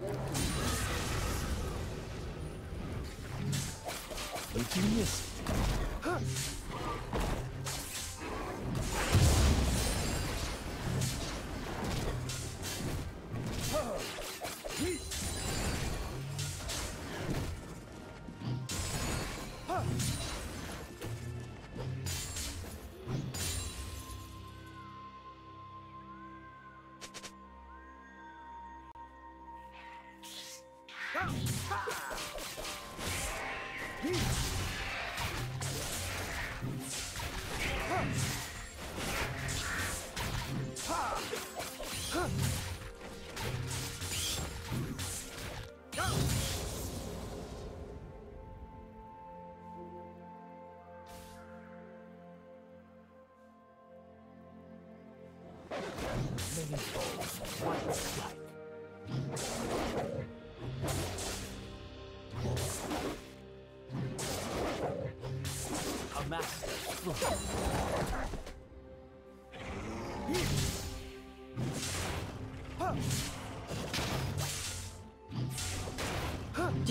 You can miss it. Many balls, one strike. A master strike. Do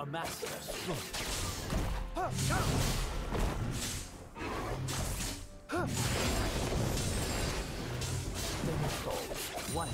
A master stroke. One.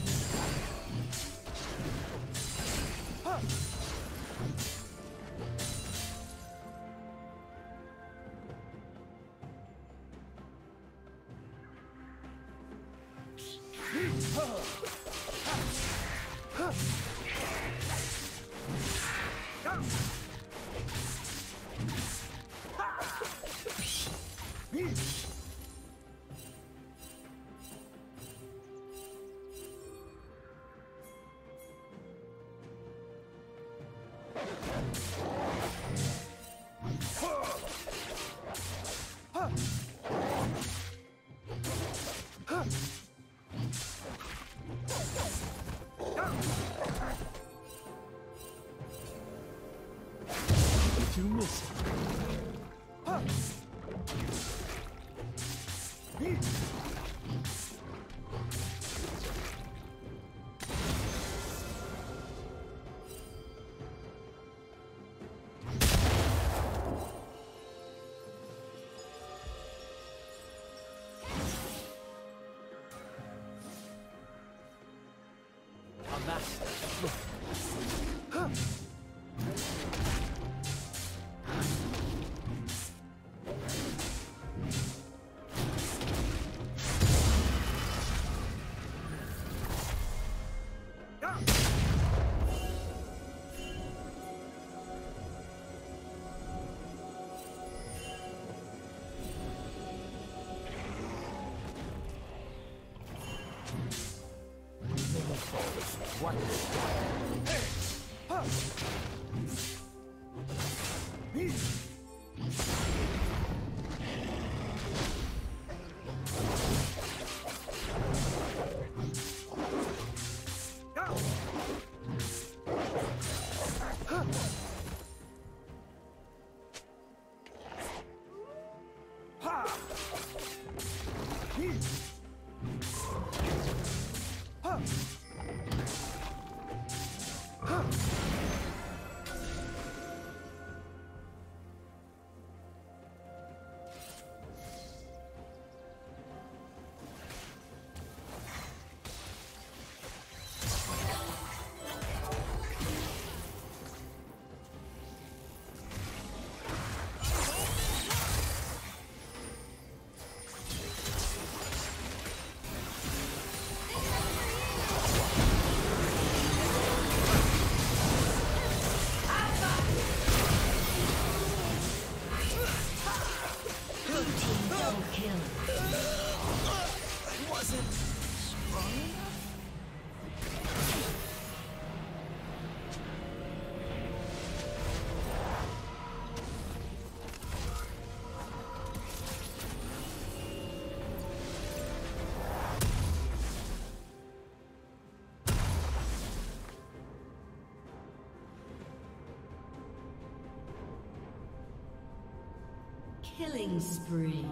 Killing spree.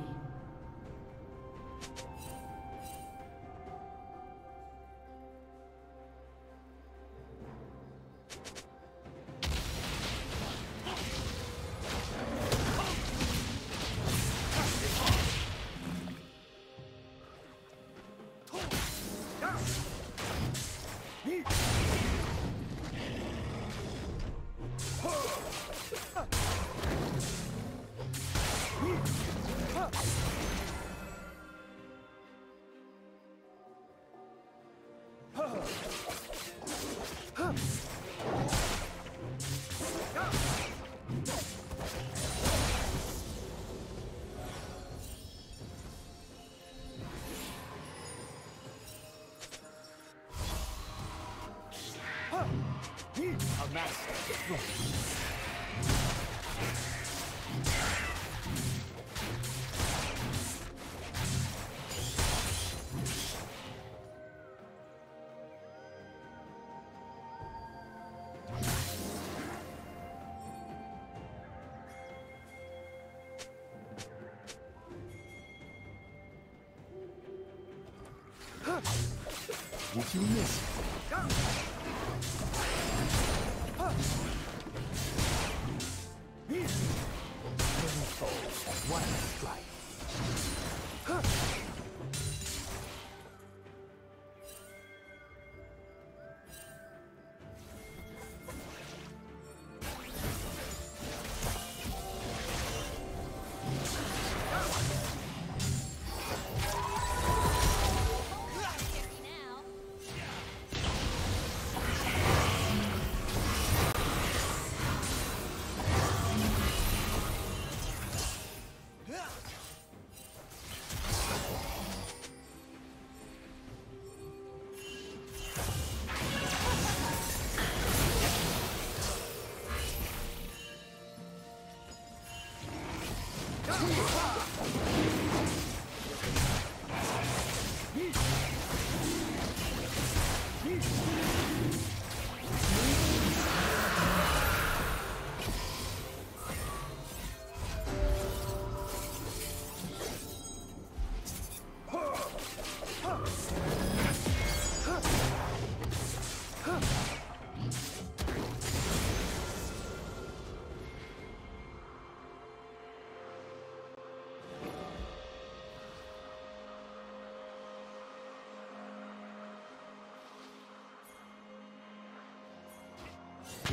Did you miss it?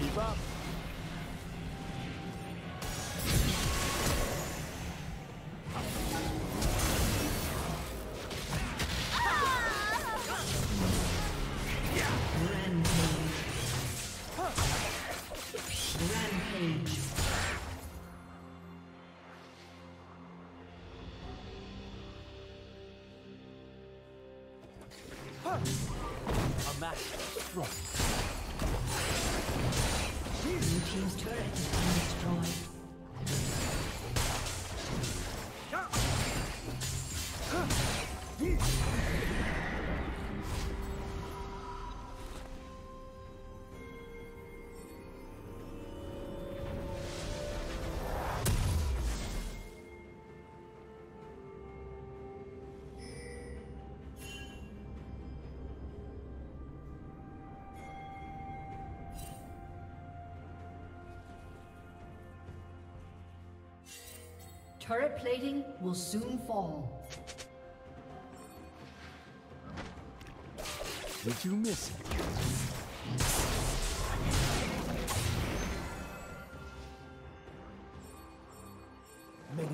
Keep up. A master strong. Blue team's turret has been destroyed. Turret plating will soon fall. Did you miss it? Blue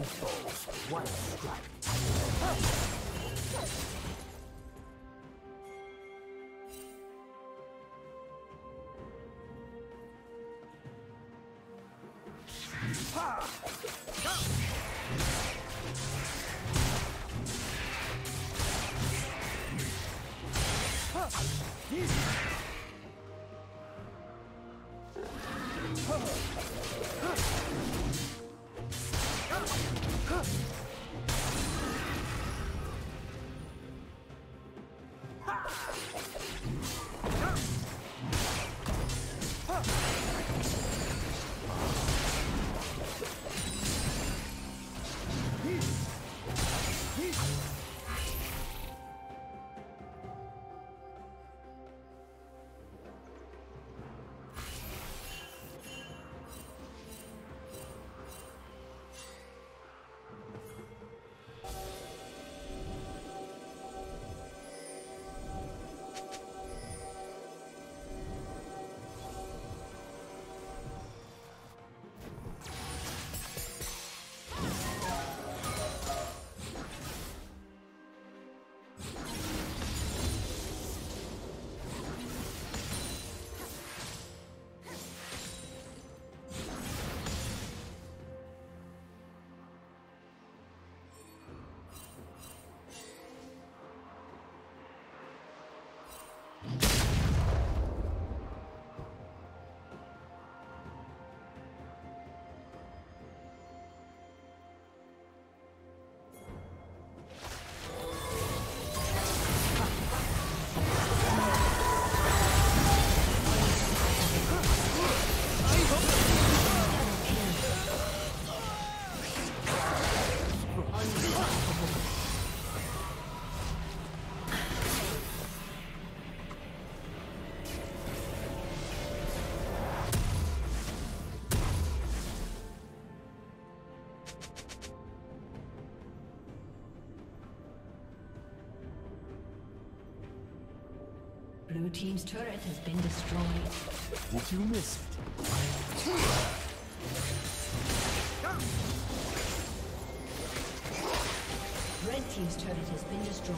team's turret has been destroyed. Did you miss it? Red team's turret has been destroyed.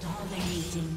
Dominating.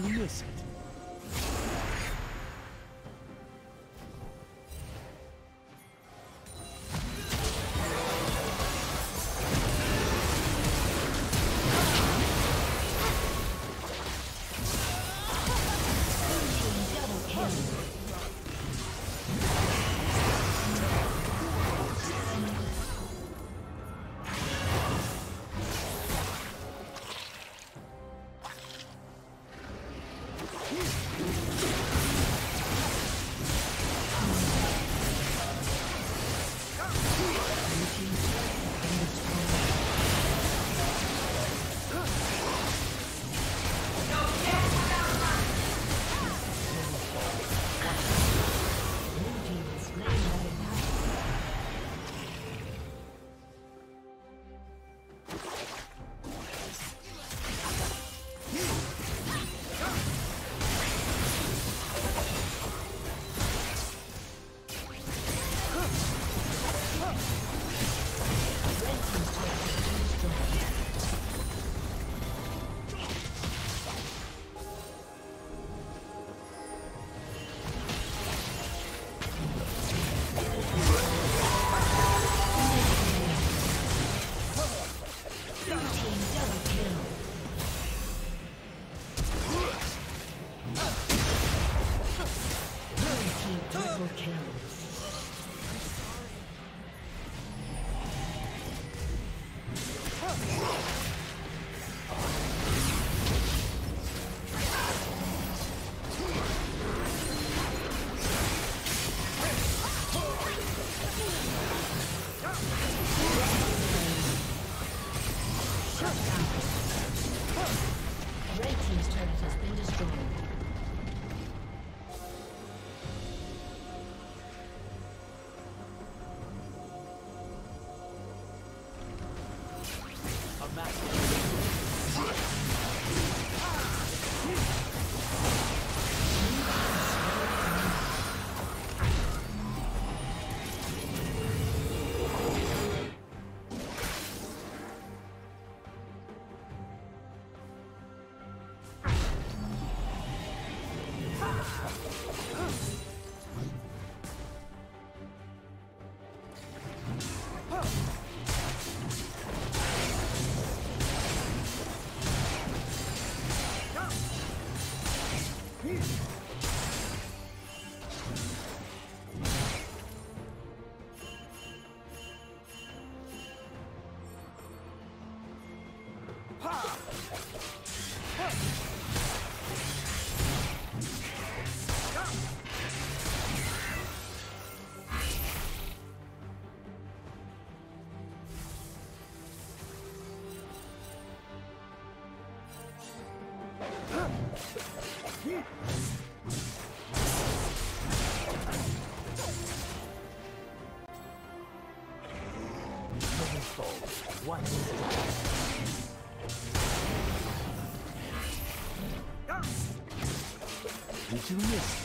Did you miss it? Has been destroyed. Did you miss?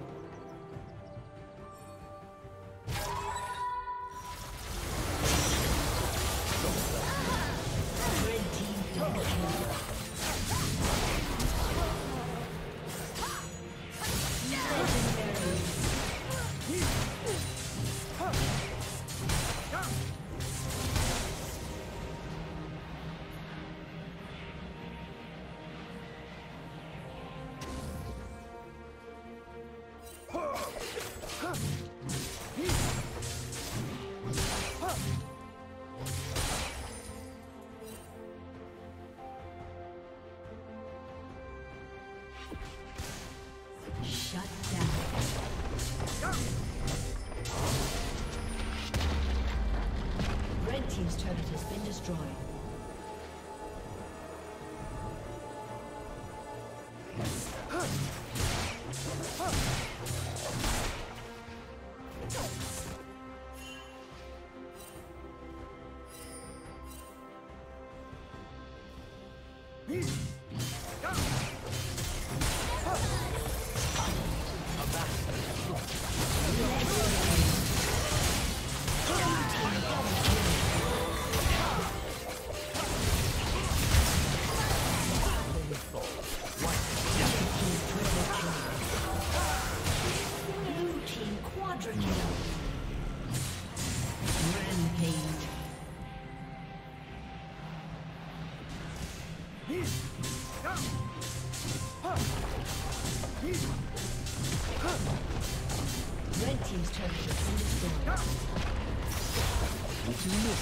Red Team double kill. Shut down. Red Team's turret has been destroyed. Red Team's turret has been destroyed. Did you miss?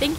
Thank